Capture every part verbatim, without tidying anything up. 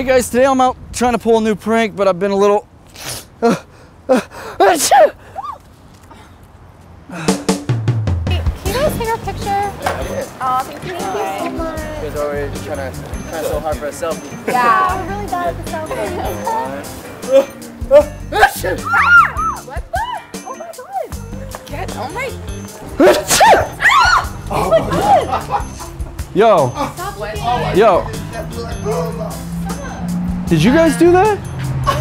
Hey guys, today I'm out trying to pull a new prank, but I've been a little... Uh, uh, achoo! Can you guys take our picture? Yeah. Oh, thank you. Thank you so much. You guys are always trying to, trying so hard for a selfie. Yeah. We're really bad at the selfie. uh, ah! What the? Oh my god. Get, oh my... Ah! Oh my god. Yo. Stop looking at it. Yo. Did you guys do that? Oh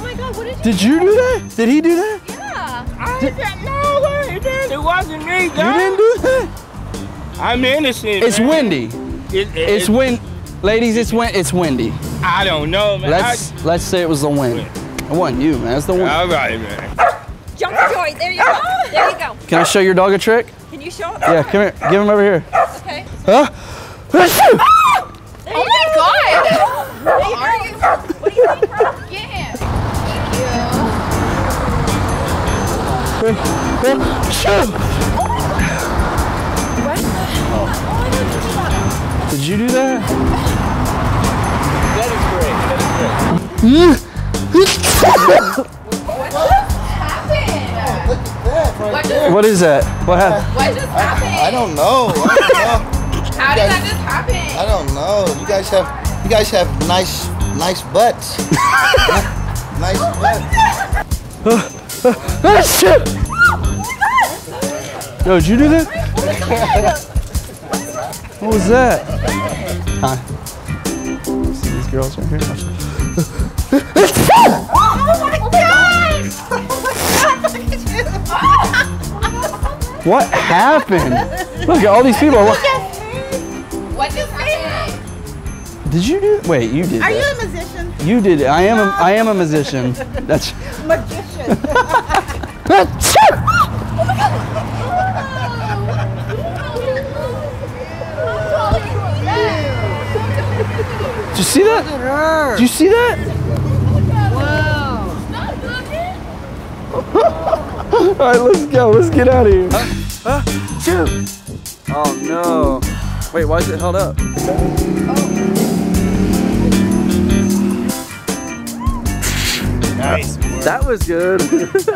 my god, what did you Did do? you do that? Did he do that? Yeah. I did, did, no way, dude. It wasn't me, guys. You didn't do that? I'm innocent. It's man. windy. It, it, it's it, wind. Ladies, it's wind. It's windy. I don't know, man. Let's I, let's say it was the wind. It wasn't you, man. It's the wind. All right, man. Jump joy. There you go. There you go. Can I show your dog a trick? Can you show him? Yeah, come here. Give him over here. Okay. Huh? Oh my god! There you go. What do you think, bro? Get him. Thank you. Oh my god. What? Oh. Oh my god, did you do that? That is great. That is great. What, just, what is that? What happened? What just happened? I, I don't know. I don't know. How did guys, that just happen? I don't know. You guys have, you guys have nice, nice butts. Nice butts. Oh, shit! Oh, yo, did you do that? What was that? Hi. See these girls right here? Oh my god! What happened? Look at all these people. What just happened? What just happened? Did you do it? Wait, you did Are that. you a musician? You did it. I am no. a, I am a musician. That's... Magician. Did you see that? Did you see that? Wow. All right, let's go. Let's get out of here. Huh? Huh? Oh no! Wait, why is it held up? Oh. Nice. That was good.